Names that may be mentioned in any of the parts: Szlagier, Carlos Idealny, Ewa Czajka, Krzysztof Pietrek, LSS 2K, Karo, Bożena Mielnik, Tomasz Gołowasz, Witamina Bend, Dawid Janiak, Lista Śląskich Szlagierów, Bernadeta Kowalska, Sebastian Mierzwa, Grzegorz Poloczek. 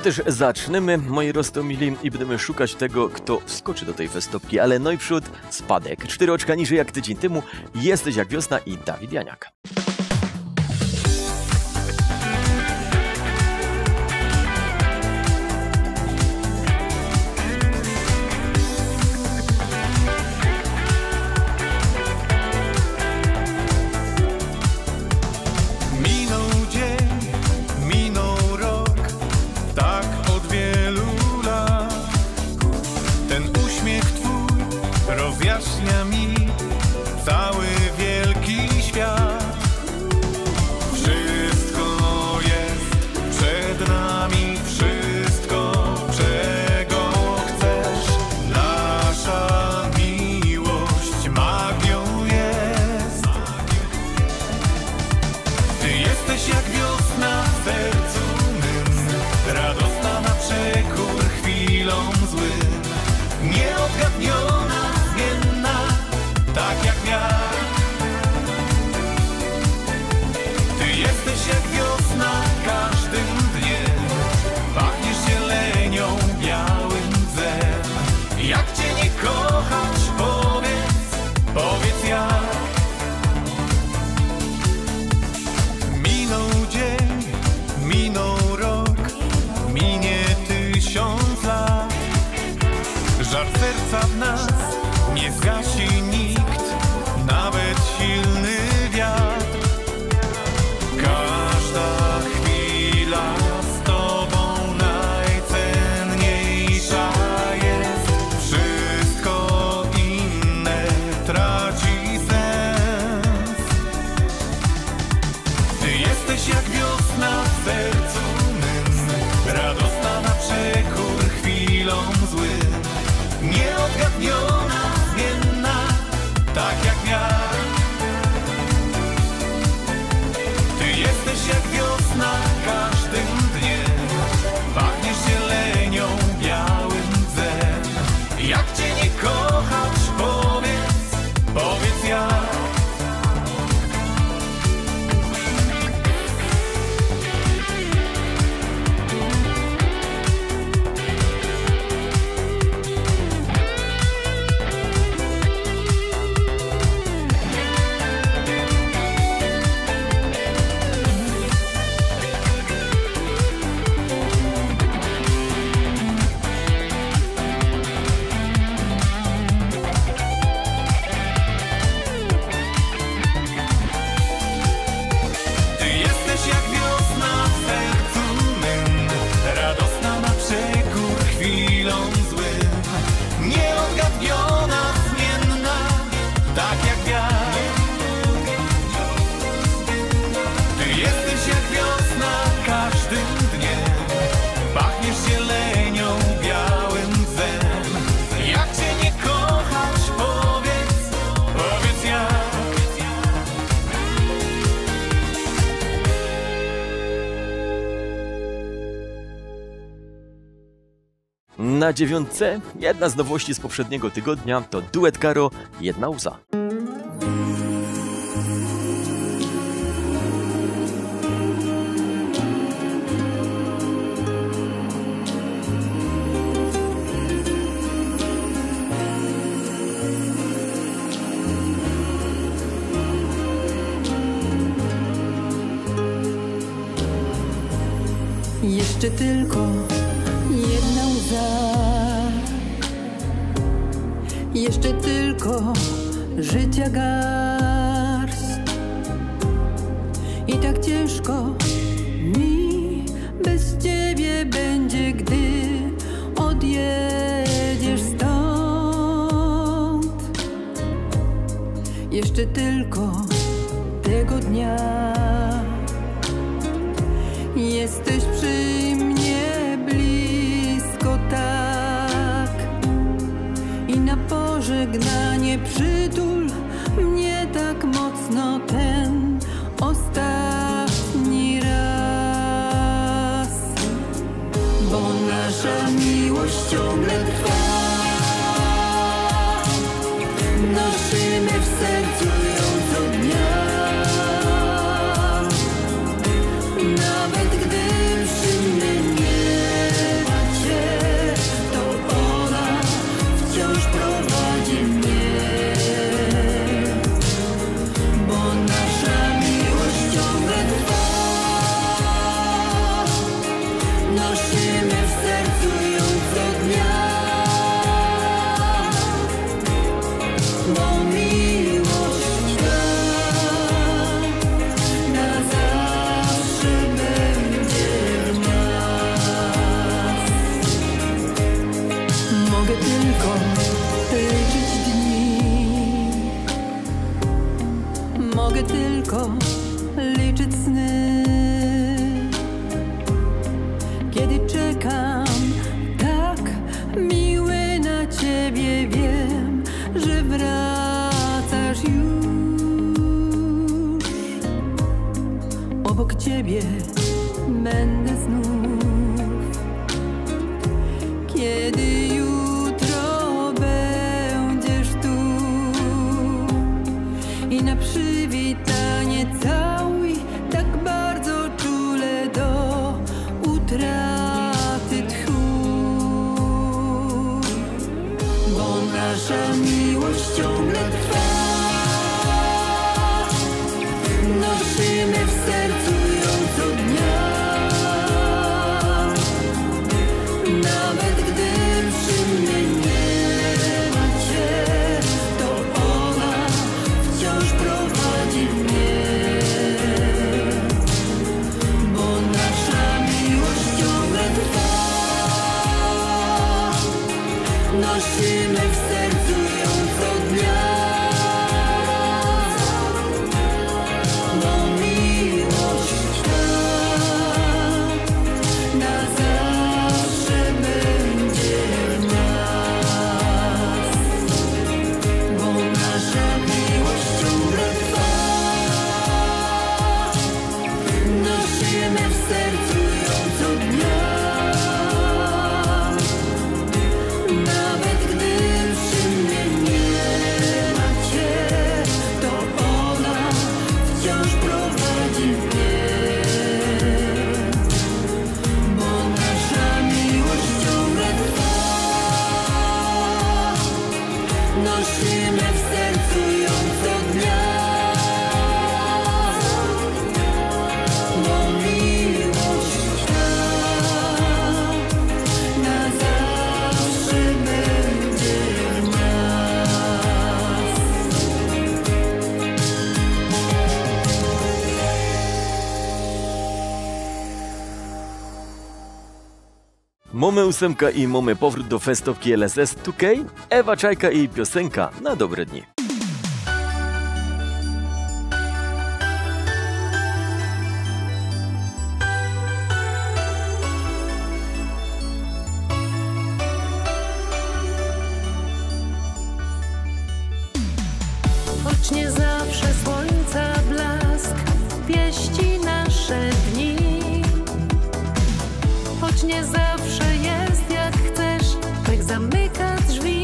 też zaczniemy, moi roztomili, i będziemy szukać tego, kto wskoczy do tej festopki, ale najprzód spadek. 4 oczka niżej jak tydzień temu. Jesteś jak wiosna i Dawid Janiak. Na 9. jedna z nowości z poprzedniego tygodnia to duet Karo, Jedna łza. Jeszcze tylko jedna łza. Jeszcze tylko życia garść i tak ciężko mi bez ciebie będzie, gdy odjedziesz stąd. Jeszcze tylko tego dnia jesteś przy mnie blisko tak i na pożegnanie przytul mnie. tylko liczyć sny. Kiedy czekam tak miły na ciebie, wiem, że wracasz już. Obok ciebie będę znów. Kiedy przywitanie całuj tak bardzo czule do utraty tchu. Bo nasza miłość ciągle trwa, nosimy w sercu ją co dnia. Nawet gdy przy mnie nie ma cię, to ona wciąż prowadzi. Nosimy w sercu ją co dnia, bo miłość ta na zawsze będzie w nas. Bo nasza miłość ciągle trwa, nosimy w sercu ją co dnia. Mamy ósemka i mamy powrót do festówki LSS 2K, Ewa Czajka i piosenka na dobre dni. Choć nie zawsze słońca blask pieści nasze dni, choć nie zawsze jest jak chcesz, tak zamyka drzwi.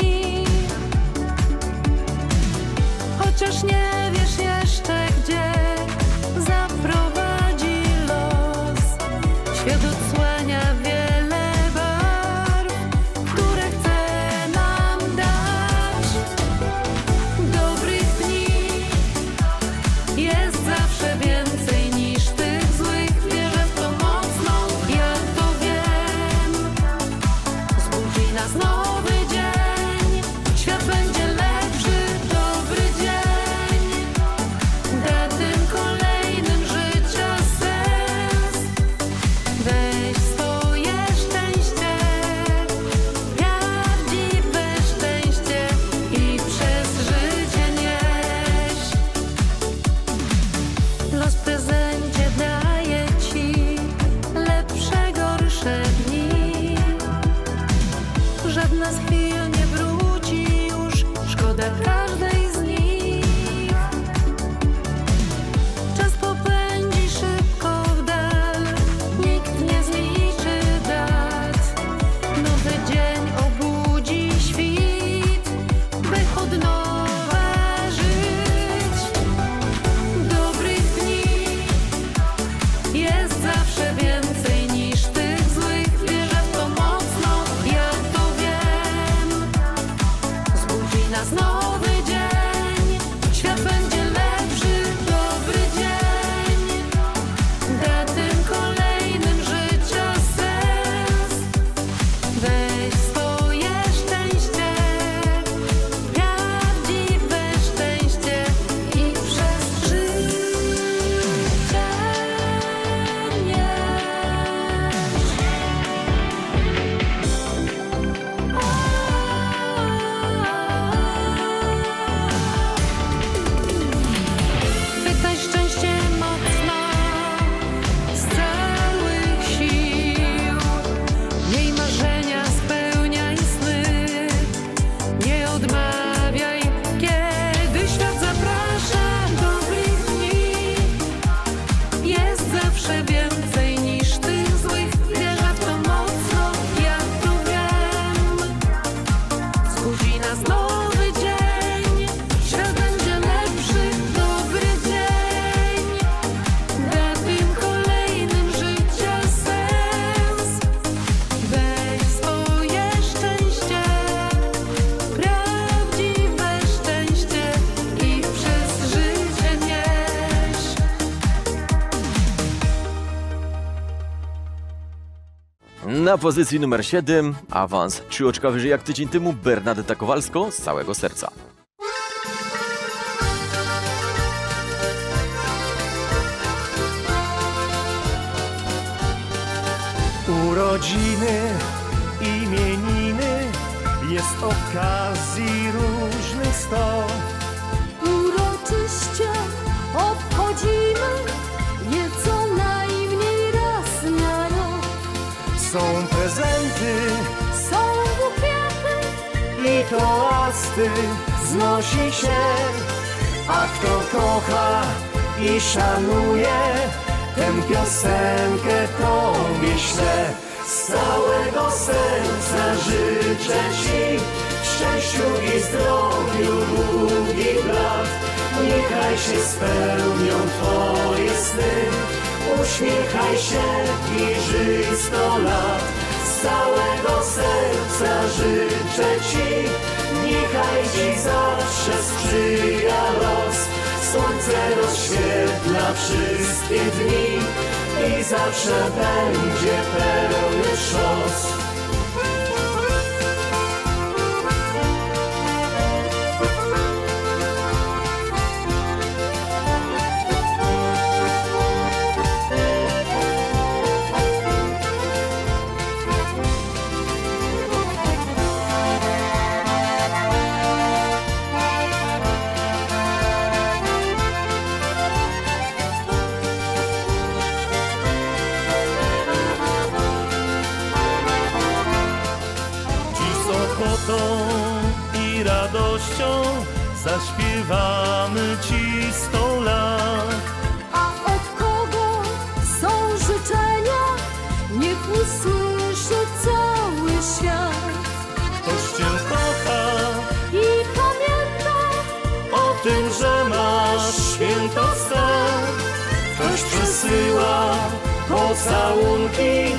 Na pozycji numer 7 awans 3 oczka wyżej jak tydzień temu Bernadeta Kowalska z całego serca. Urodziny, imieniny, jest okazji różnych sto. Uroczyście obchodzimy je co najmniej raz na rok. Są prezenty, są bukiety i toasty znosi się. A kto kocha i szanuje, tę piosenkę tobie ślę. Z całego serca życzę ci szczęściu i zdrowiu długich lat. Niechaj się spełnią twoje sny, uśmiechaj się i żyj 100 lat. Z całego serca życzę ci, niechaj ci zawsze sprzyja los. Słońce rozświetla wszystkie dni i zawsze będzie pełny szos. Zaśpiewamy ci 100 lat. A od kogo są życzenia, niech usłyszy cały świat. Ktoś cię kocha i pamięta o tym, że masz święto stan. Ktoś przesyła pocałunki,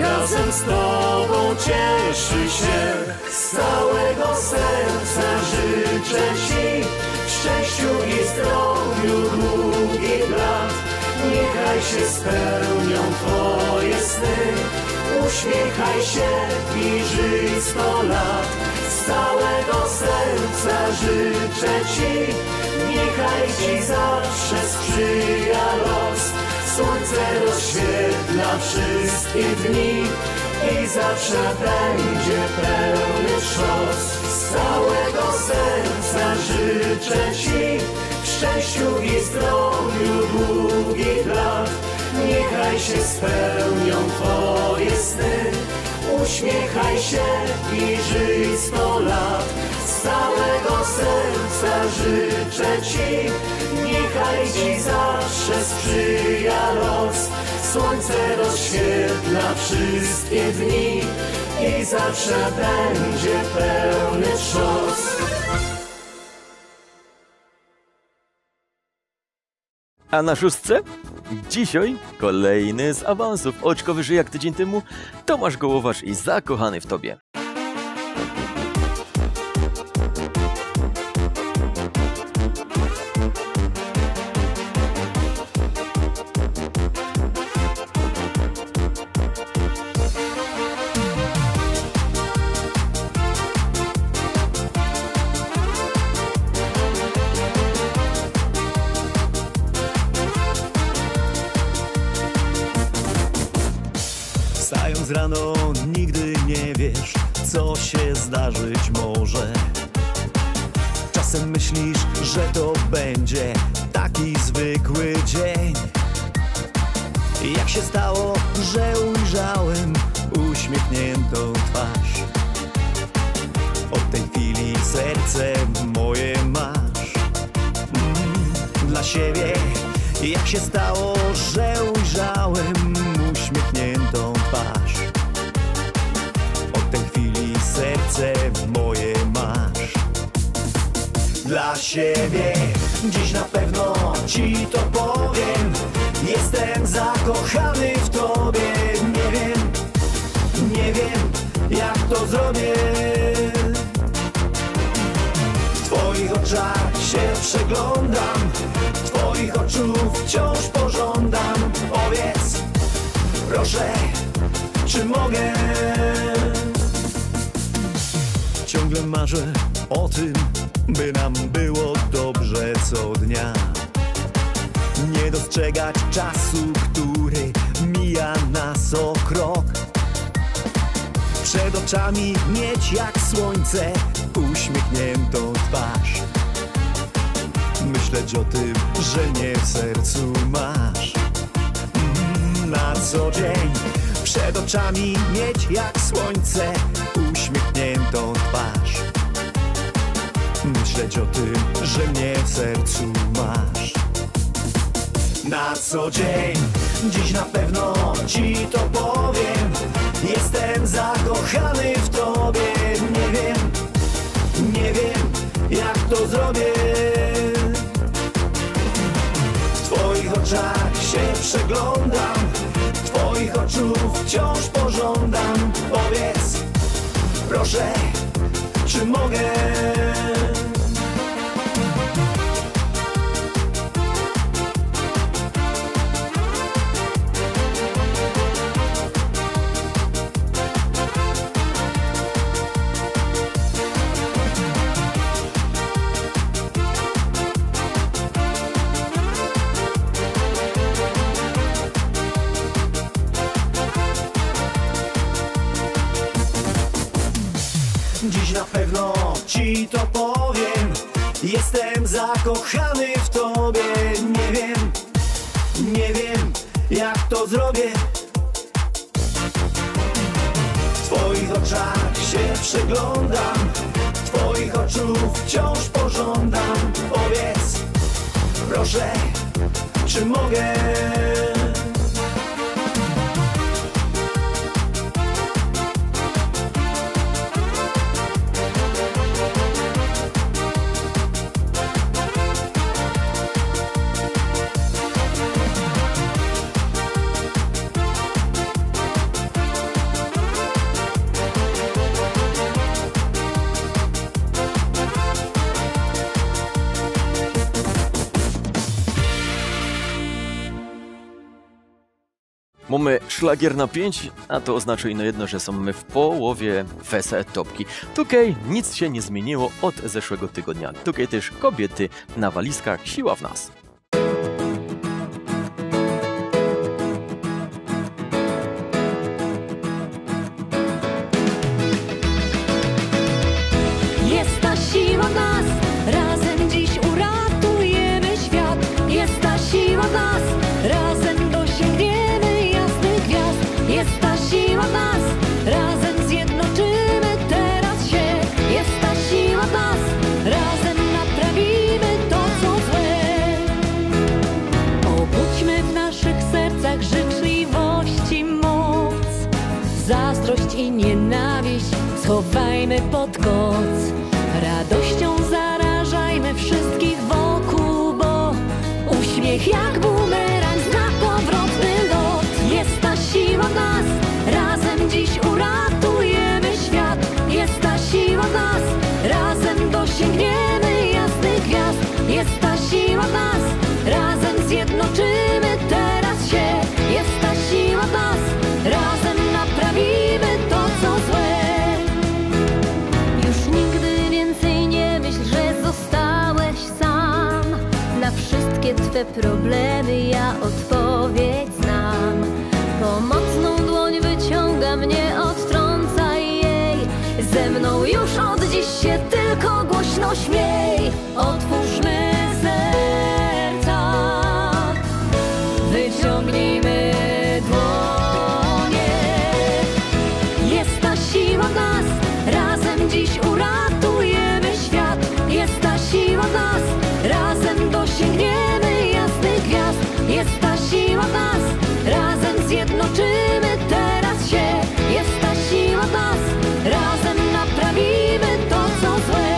razem z tobą cieszy się. Z całego serca życzę ci szczęściu i zdrowiu długich lat. Niechaj się spełnią twoje sny, uśmiechaj się i żyj 100 lat. Z całego serca życzę ci, niechaj ci zawsze sprzyja los. Słońce rozświetla wszystkie dni i zawsze będzie pełny szos. Z całego serca życzę ci szczęściu i zdrowiu długich lat. Niechaj się spełnią twoje sny, uśmiechaj się i żyj 100 lat. Z całego serca życzę ci, niechaj ci zawsze sprzyja los. Słońce rozświetla wszystkie dni i zawsze będzie pełny szos. A na szóstce? Dzisiaj kolejny z awansów oczko wyżej jak tydzień temu Tomasz Gołowasz i Zakochany w tobie. Rano nigdy nie wiesz, co się zdarzyć może. Czasem myślisz, że to będzie taki zwykły dzień. Jak się stało, że ujrzałem uśmiechniętą twarz? Od tej chwili serce moje masz dla siebie. Jak się stało, że ujrzałem uśmiechniętą twarz? Od tej chwili serce moje masz dla siebie. Dziś na pewno ci to powiem, jestem zakochany w tobie. Nie wiem, nie wiem jak to zrobię. W twoich oczach się przeglądam, twoich oczu wciąż pożądam. Powiedz, proszę, czy mogę? Ciągle marzę o tym, by nam było dobrze co dnia. Nie dostrzegać czasu, który mija nas o krok. Przed oczami mieć jak słońce uśmiechniętą twarz. Myśleć o tym, że mnie w sercu masz. Na co dzień przed oczami mieć jak słońce uśmiechniętą twarz. Myśleć o tym, że mnie w sercu masz. Na co dzień, dziś na pewno ci to powiem. Jestem zakochany w tobie. Nie wiem, nie wiem jak to zrobię. W twoich oczach się przeglądam, twoich oczu wciąż pożądam. Powiedz, proszę, czy mogę? Ci to powiem, jestem zakochany w tobie. Nie wiem, nie wiem jak to zrobię. W twoich oczach się przeglądam, twoich oczu wciąż pożądam. Powiedz, proszę, czy mogę? Mamy szlagier na 5, a to oznacza ino jedno, że są my w połowie wesele topki. Tutaj nic się nie zmieniło od zeszłego tygodnia. Tutaj też kobiety na walizkach, siła w nas. Jest ta siła w nas, razem dziś uratujemy świat. Jest ta siła w nas, razem dosięgniemy. Jest ta siła w nas, razem zjednoczymy teraz się. Jest ta siła w nas, razem naprawimy to, co złe. Obudźmy w naszych sercach życzliwości moc. Zazdrość i nienawiść schowajmy pod koc. Radością zarażajmy wszystkich wokół, bo uśmiech jak bumerang zna powrotny lot. Jest ta siła w nas, razem dziś uratujemy świat. Jest ta siła w nas, razem dosięgniemy jasnych gwiazd. Jest ta siła w nas, razem zjednoczymy teraz się. Jest ta siła w nas, razem naprawimy to, co złe. Już nigdy więcej nie myśl, że zostałeś sam. Na wszystkie twe problemy ja odpowiedź znam. Pomocną dłoń wyciągam, nie odtrącaj jej. Ze mną już od dziś się tylko głośno śmiej. Otwórzmy serca, wyciągnijmy dłonie. Jest ta siła w nas, razem dziś uratujemy świat. Jest ta siła w nas, razem dosięgniemy jasnych gwiazd. Jest ta siła w nas, razem zjednoczymy teraz się. Jest ta siła w nas, razem naprawimy to, co złe.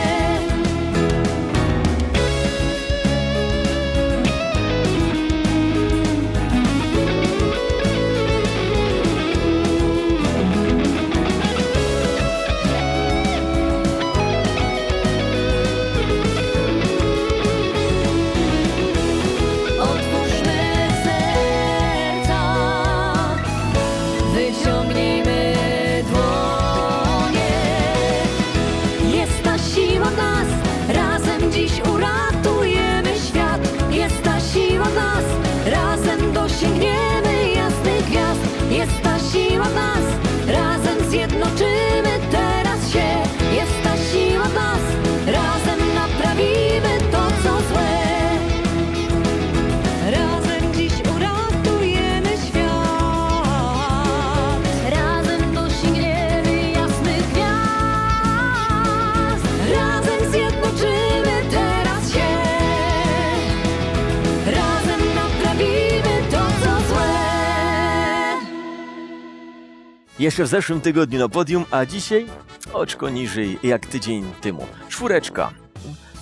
Jeszcze w zeszłym tygodniu na podium, a dzisiaj oczko niżej jak tydzień temu. Czwóreczka.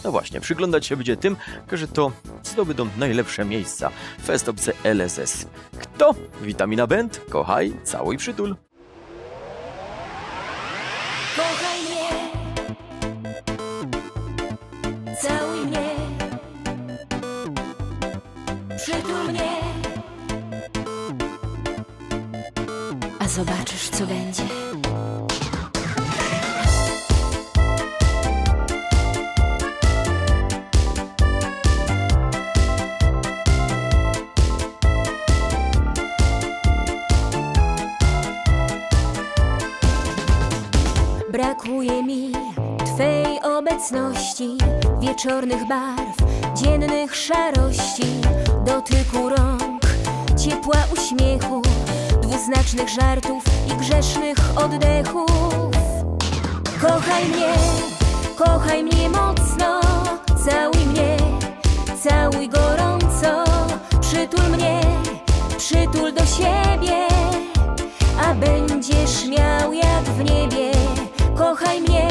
No właśnie, przyglądać się będzie tym, którzy to zdobędą najlepsze miejsca w festopce LSS. Kto? Witamina Bend, kochaj, całuj, przytul. Kochaj mnie, całuj mnie, przytul mnie, a zobaczysz, co będzie. Brakuje mi Twej obecności, wieczornych barw, dziennych szarości, dotyku rąk, ciepła uśmiechu, dwuznacznych żartów i grzesznych oddechów. Kochaj mnie mocno, całuj mnie, całuj gorąco, przytul do siebie, a będziesz miał jak w niebie. Kochaj mnie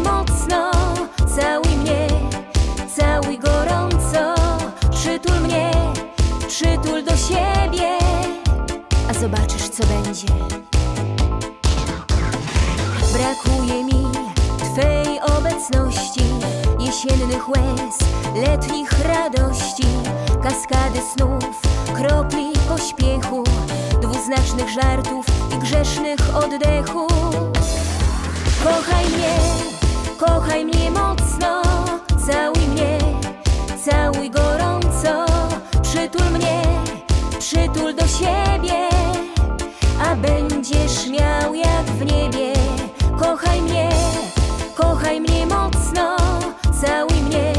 mocno, całuj gorąco, przytul do siebie, a zobaczysz, co będzie. Brakuje mi Twej obecności, jesiennych łez, letnich radości, kaskady snów, kropli pośpiechu, dwuznacznych żartów i grzesznych oddechów. Kochaj mnie mocno, całuj mnie, całuj gorąco, przytul do siebie, a będziesz miał jak w niebie. Kochaj mnie mocno, całuj mnie,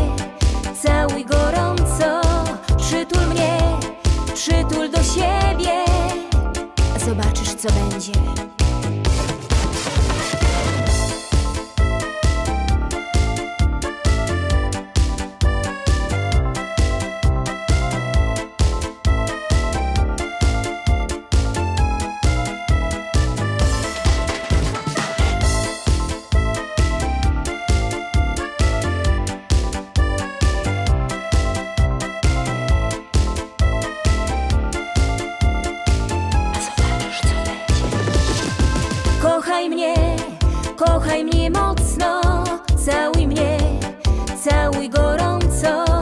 całuj gorąco, przytul do siebie, a zobaczysz, co będzie. Kochaj mnie mocno, całuj mnie, całuj gorąco,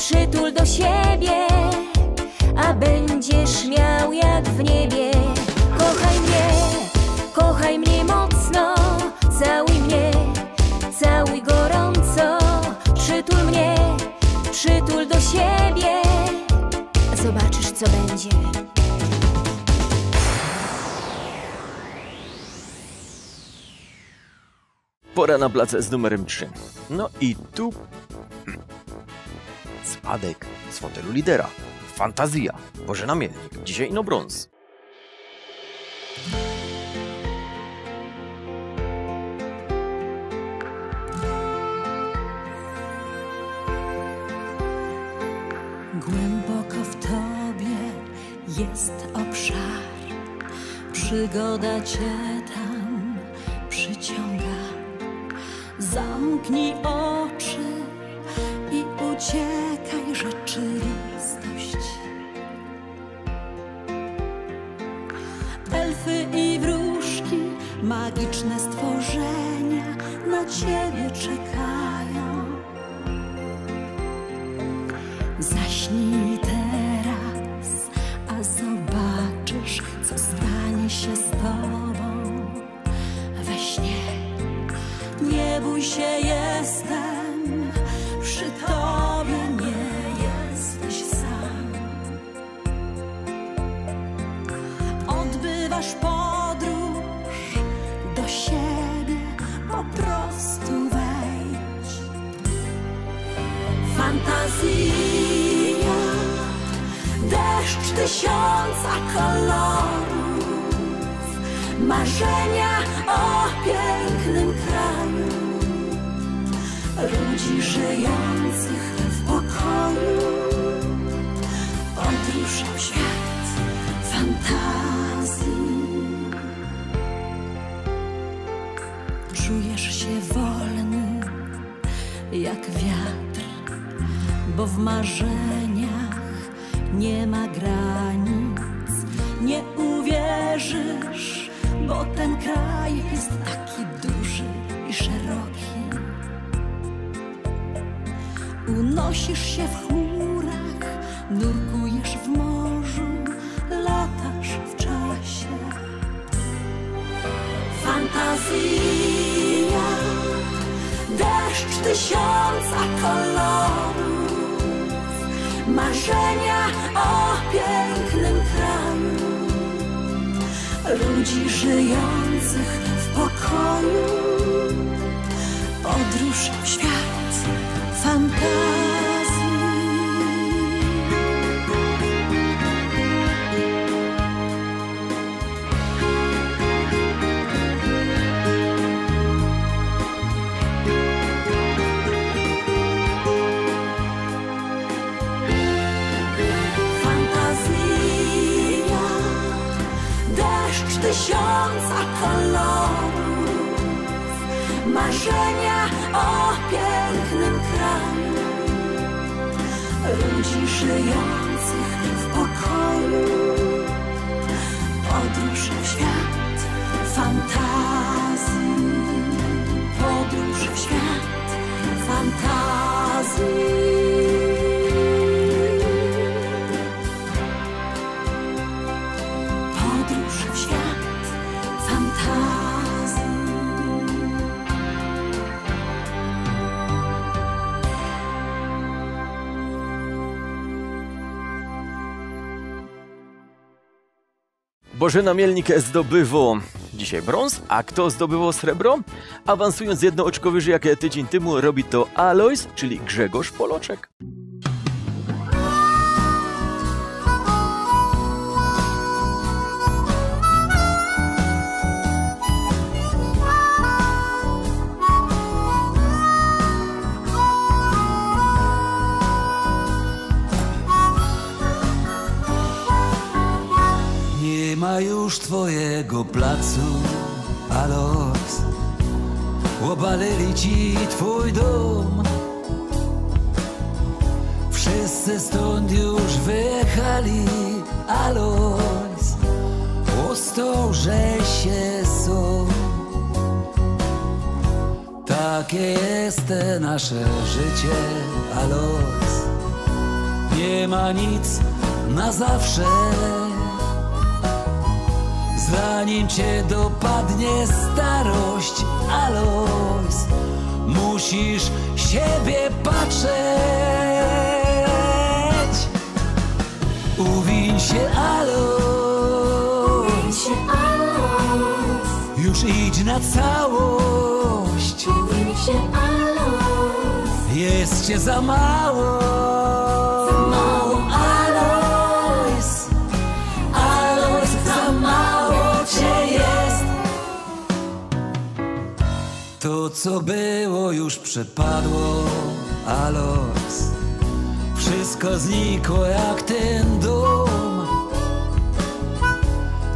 przytul do siebie, a będziesz miał jak w niebie. Kochaj mnie mocno, całuj mnie, całuj gorąco, przytul do siebie, a zobaczysz, co będzie. Pora na placę z numerem 3. No i tu spadek z fotelu lidera. Fantazja. Boże namiennik. Dzisiaj ino brąz. Głęboko w tobie jest obszar. Przygoda cię tam przyciąga. Zamknij oczy i uciekaj, rzeczywistość. Elfy i wróżki, magiczne stworzenia na ciebie czekają. Zaśnij teraz, a zobaczysz, co stanie się z tobą we śnie. Nie bój się, jestem przy tobie, nie jesteś sam. Odbywasz podróż do siebie, po prostu wejdź. Fantazja, deszcz tysiąca kolorów, marzenia o pięknym kraju, ludzi żyjących w pokoju, podróż w świat fantazji. marzeniach nie ma granic. Nie uwierzysz, bo ten kraj jest taki duży i szeroki. Unosisz się w chmurach, nurkujesz w morzu, latasz w czasie. Fantazja, deszcz tysiąca kolorów, marzenia o pięknym kraju, ludzi żyjących w pokoju, podróż w świat fantazji. Fantazja, deszcz tysiąca kolorów, marzenia o pięknym kraju, ludzi żyjących w pokoju, podróż w świat fantazji, podróż w świat fantazji. Bożena Mielnik zdobywa dzisiaj brąz, a kto zdobywał srebro? Awansując jedno oczko wyżej jak tydzień temu, robi to Alojs, czyli Grzegorz Poloczek. Nie ma już twojego placu, Alojs. Obalili ci twój dom. Wszyscy stąd już wyjechali, Alojs. Ostał, że się są. Takie jest nasze życie, Alojs. Nie ma nic na zawsze. Zanim cię dopadnie starość, Alojs, musisz siebie patrzeć. Uwiń się, Alojs, już idź na całość. Uwiń się, Alojs, jest cię za mało. To, co było, już przepadło, Alojs. Wszystko znikło jak ten dom.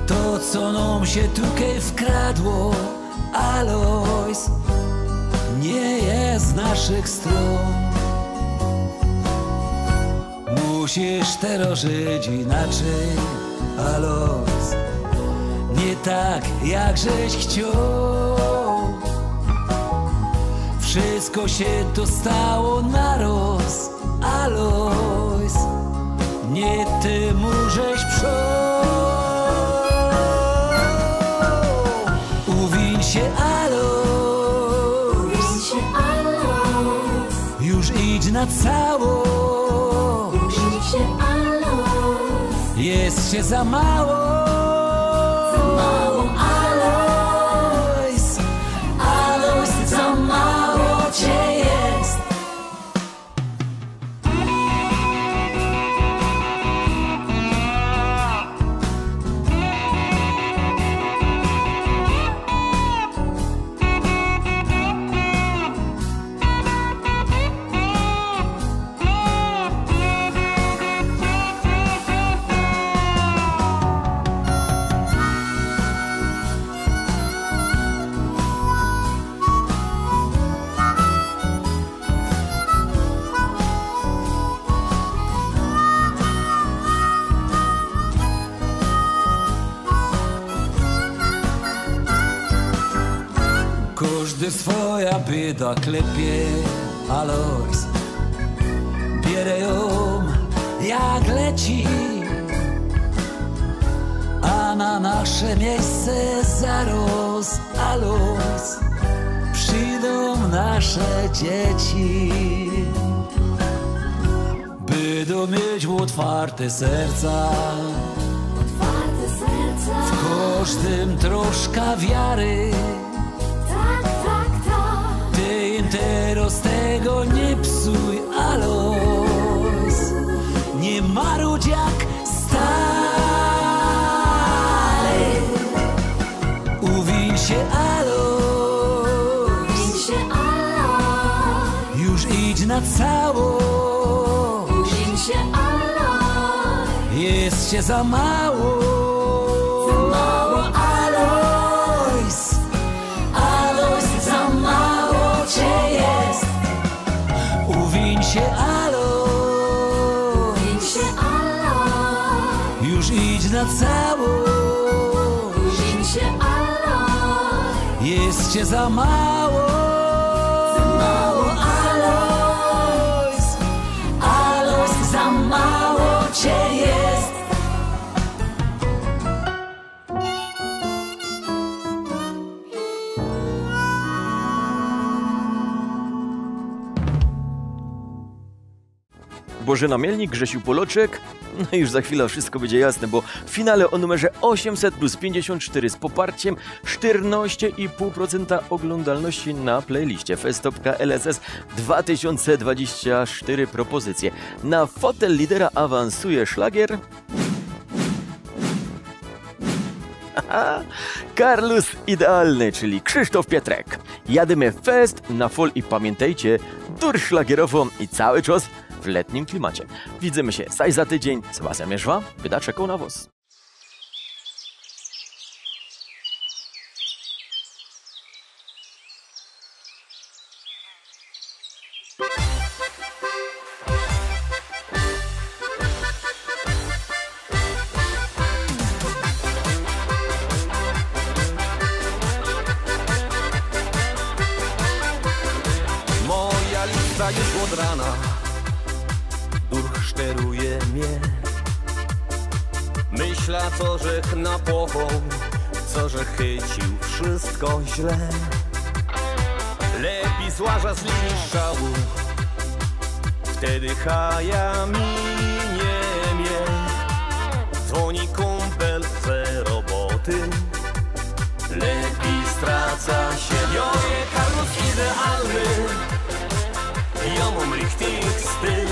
To, co nam się tutaj wkradło, Alojs, nie jest z naszych stron. Musisz teraz żyć inaczej, Alojs. Nie tak, jak żeś chciał. Wszystko się to stało naraz, Alojs, nie ty możesz przód. Uwiń się, Alojs, już idź na całość. Uwiń się, Alojs, jest cię za mało. się swoja bieda klepie, Alojs bierę ją jak leci, a na nasze miejsce zaraz, Alojs, przyjdą nasze dzieci. Będą mieć otwarte serca, w każdym troszka wiary. Ty im teraz tego nie psuj, Alojs, nie marudź jak stary. Uwiń się, Alojs, już idź na całość. Uwiń się, Alojs, jest się za mało. Na całość, uwiń się, Alojs, jest cię za mało. Za mało, Alojs, Alojs, za mało cię jest. Bożena Mielnik, Grzesiu Poloczek. No już za chwilę wszystko będzie jasne, bo w finale o numerze 800 plus 54 z poparciem 14,5% oglądalności na playliście festop.lss 2024 propozycje. Na fotel lidera awansuje szlagier... Carlos Idealny, czyli Krzysztof Pietrek. Jademy fest na fol i pamiętajcie, dur szlagierową i cały czas w letnim klimacie. Widzimy się zaś za tydzień. Sebastian Mierzwa wyda czekał na was. Moja lista już od rana szteruje mnie. Myśla, co rzekł na pochą, co że chycił wszystko źle. Lepiej złaża z linii strzału, wtedy haja minie mnie. Dzwoni kumpel ze roboty, lepiej straca się. Joje Karo idealny, ja mam richtig styl.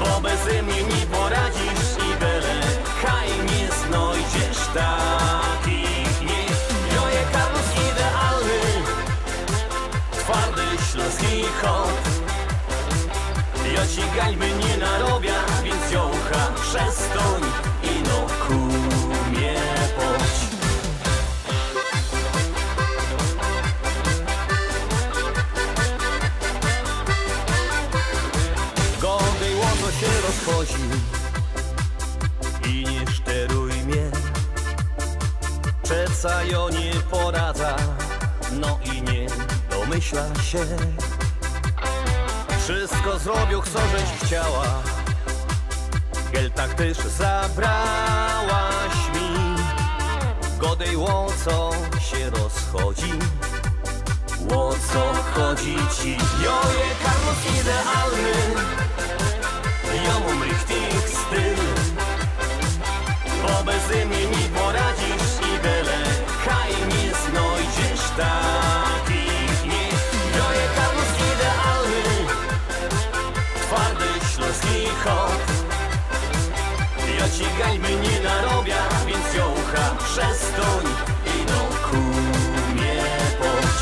Bo bez mnie nie poradzisz i wiele haj nie znajdziesz takich nie. Joje Karus idealny, twardy śląski hop. Ja ci gańby nie narobia, więc jącha przestoń i no kumie poć. Się rozchodzi i nie szteruj mnie. Przeca jo nie poradza, no i nie domyśla się. Wszystko zrobił, co żeś chciała, giel tak też zabrałaś mi. Godej łoco się rozchodzi, łoco chodzi ci. Joje Karol idealny, ja mam richtig styl. Bo bez mnie nie poradzisz i wiele haj nie znajdziesz takich nie. Joje Karus idealny, twardy śląski hop. Ja ci gańby nie narobia, więc jącha przestoń i no kumie poć.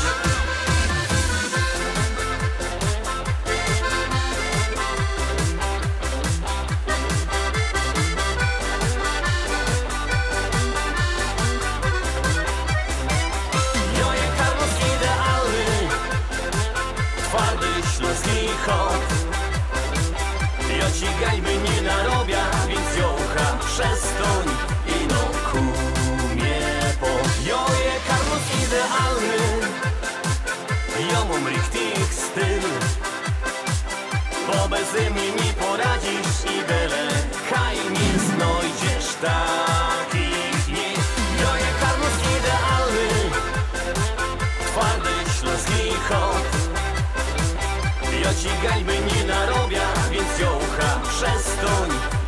Ja ci gańby nie narobia, więc jącha przestoń i no kumie po. Joje Karol idealny, ja ci gańby nie narobia, więc ją ucha, przestań.